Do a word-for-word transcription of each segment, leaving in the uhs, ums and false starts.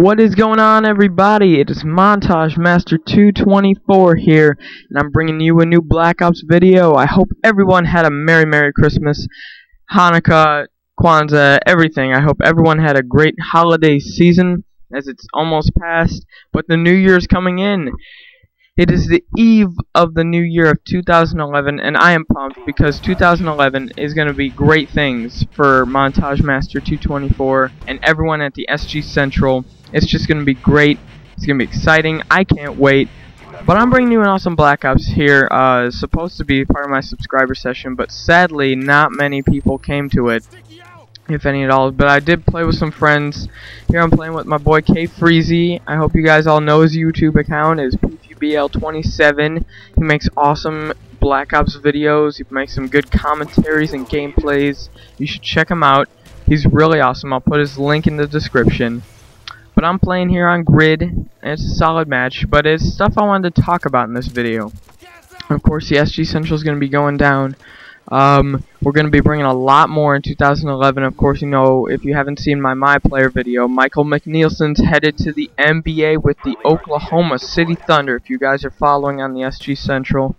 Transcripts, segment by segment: What is going on, everybody? It is Montage Master two twenty-four here, and I'm bringing you a new Black Ops video. I hope everyone had a Merry Merry Christmas, Hanukkah, Kwanzaa, everything. I hope everyone had a great holiday season, as it's almost past, but the new year's coming in. It is the eve of the new year of two thousand eleven, and I am pumped because two thousand eleven is going to be great things for Montage Master two twenty-four and everyone at the S G Central. It's just going to be great. It's going to be exciting. I can't wait. But I'm bringing you an awesome Black Ops here. Uh, it's supposed to be part of my subscriber session, but sadly not many people came to it, if any at all. But I did play with some friends. Here I'm playing with my boy Kaifreezy. I hope you guys all know his YouTube account is P G B L twenty-seven. He makes awesome Black Ops videos. He makes some good commentaries and gameplays. You should check him out. He's really awesome. I'll put his link in the description. But I'm playing here on Grid, and it's a solid match, but it's stuff I wanted to talk about in this video. Of course, the S G Central is going to be going down. Um, we're going to be bringing a lot more in two thousand eleven. Of course, you know, if you haven't seen my My Player video, Michael McNeilson's headed to the N B A with the Oklahoma City Thunder, if you guys are following on the S G Central.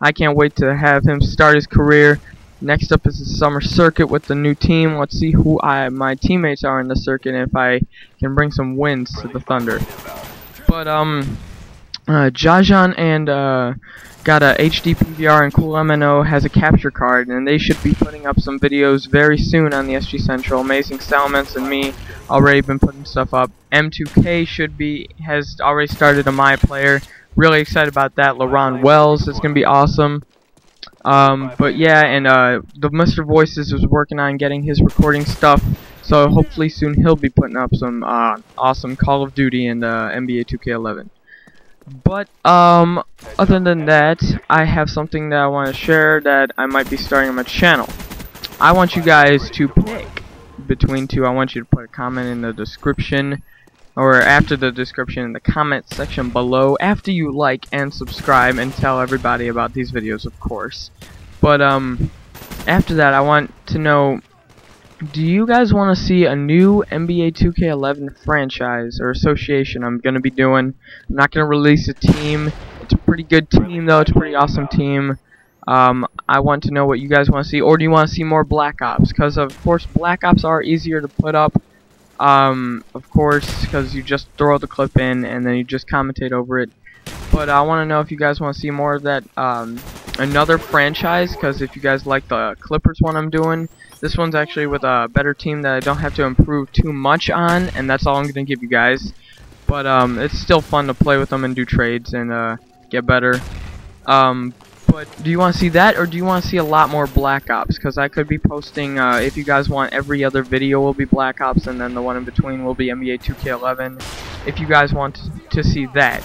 I can't wait to have him start his career. Next up is the summer circuit with the new team. Let's see who I my teammates are in the circuit and if I can bring some wins to the Thunder. But, um... Uh, Jajan and uh, got a H D P V R, and CoolMNO has a capture card, and they should be putting up some videos very soon on the S G Central. Amazing Salamence and me already been putting stuff up. M two K should be has already started a My Player. Really excited about that. Leron Wells, it's gonna be awesome. Um, but yeah, and uh, the Mister Voices was working on getting his recording stuff, so hopefully soon he'll be putting up some uh, awesome Call of Duty and uh, N B A two K eleven. But, um, other than that, I have something that I want to share that I might be starting on my channel. I want you guys to pick between two. I want you to put a comment in the description, or after the description in the comment section below, after you like and subscribe and tell everybody about these videos, of course. But, um, after that, I want to know, do you guys want to see a new N B A two K eleven franchise or association I'm going to be doing? I'm not going to release a team. It's a pretty good team, though. It's a pretty awesome team. Um, I want to know what you guys want to see. Or do you want to see more Black Ops? Because, of course, Black Ops are easier to put up. Um, of course, because you just throw the clip in and then you just commentate over it. But I want to know if you guys want to see more of that, um, another franchise, because if you guys like the Clippers one I'm doing, this one's actually with a better team that I don't have to improve too much on, and that's all I'm going to give you guys. But um, it's still fun to play with them and do trades and uh, get better. Um, but do you want to see that, or do you want to see a lot more Black Ops? Because I could be posting, uh, if you guys want, every other video will be Black Ops, and then the one in between will be N B A two K eleven, if you guys want to see that.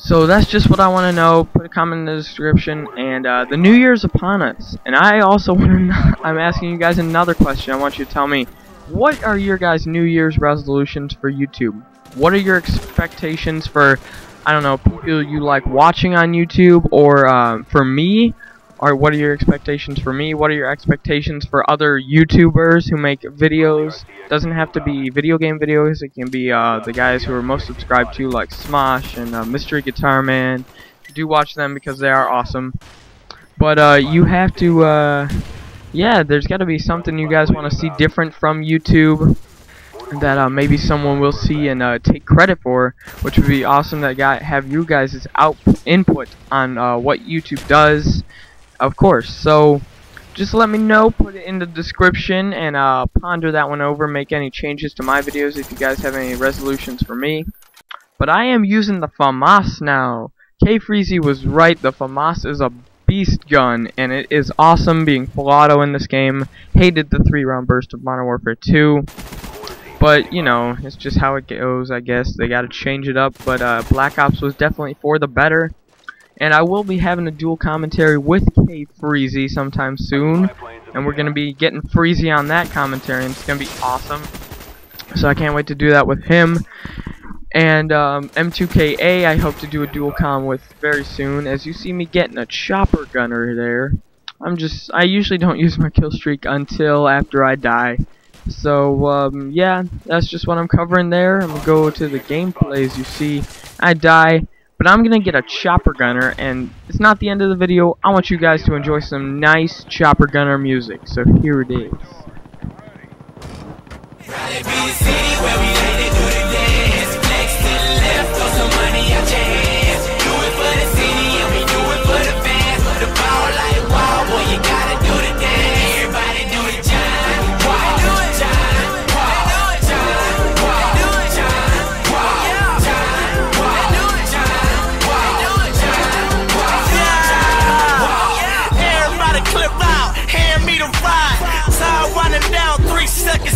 So that's just what I want to know. Put a comment in the description, and uh, the new year's upon us. And I also want to, I'm asking you guys another question. I want you to tell me, what are your guys' new year's resolutions for YouTube? What are your expectations for, I don't know, people you like watching on YouTube, or uh, for me? Or what are your expectations for me? What are your expectations for other YouTubers who make videos? Doesn't have to be video game videos. It can be uh, the guys who are most subscribed to, like Smosh and uh, Mystery Guitar Man. Do watch them because they are awesome. But uh, you have to, uh, yeah, there's got to be something you guys want to see different from YouTube that uh, maybe someone will see and uh, take credit for, which would be awesome. That guy have you guys' out input on uh, what YouTube does. Of course, so just let me know, put it in the description, and uh, ponder that one over, make any changes to my videos if you guys have any resolutions for me. But I am using the FAMAS now. Kaifreezy was right, the FAMAS is a beast gun, and it is awesome being full auto in this game. Hated the three round burst of Modern Warfare two, but you know, it's just how it goes, I guess. They gotta change it up, but uh, Black Ops was definitely for the better. And I will be having a dual commentary with Kaifreezy sometime soon, and we're going to be getting Freezy on that commentary, and it's going to be awesome. So I can't wait to do that with him. And um, M two K A, I hope to do a dual com with very soon. As you see me getting a chopper gunner there, I'm just, I usually don't use my kill streak until after I die. So um, yeah, that's just what I'm covering there. I'm gonna go to the gameplays. You see, I die, but I'm gonna get a chopper gunner, and it's not the end of the video. I want you guys to enjoy some nice chopper gunner music. So here it is.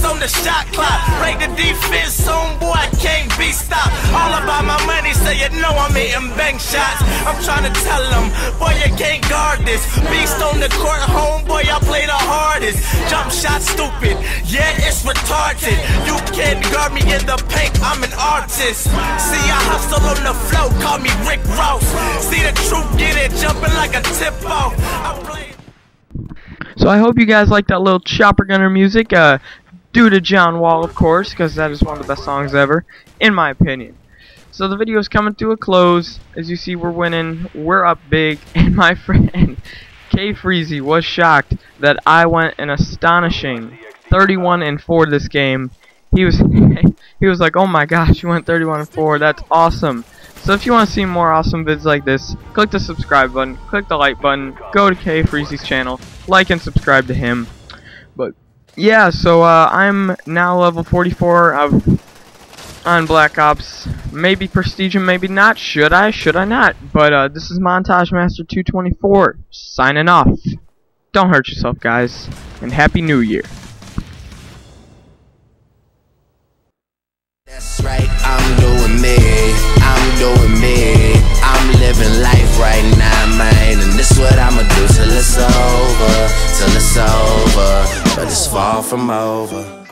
On the shot clock, break the defense soon, boy, I can't be stopped. All about my money, so you know I'm hitting bank shots. I'm trying to tell them, boy, you can't guard this. Beast on the court, homeboy, I play the hardest. Jump shot stupid, yeah, it's retarded. You can't guard me in the paint, I'm an artist. See, I hustle on the flow, call me Rick Ross. See the truth, get it, jumping like a tip-off. So I hope you guys like that little chopper gunner music. Uh, Due to John Wall, of course, because that is one of the best songs ever, in my opinion. So the video is coming to a close. As you see, we're winning, we're up big, and my friend Kaifreezy was shocked that I went an astonishing thirty-one and four this game. He was he was like, "Oh my gosh, you went thirty-one and four. That's awesome." So if you want to see more awesome vids like this, click the subscribe button, click the like button, go to Kaifreezy's channel, like and subscribe to him. But yeah, so uh, I'm now level forty-four of, on Black Ops. Maybe Prestige, maybe not. Should I? Should I not? But uh, this is MontageMastr two twenty-four signing off. Don't hurt yourself, guys, and Happy New Year. That's right, I'm doing me. I'm doing me. I'm living life right now, man. And this is what I'ma do till it's over, till it's over. But it's far from over.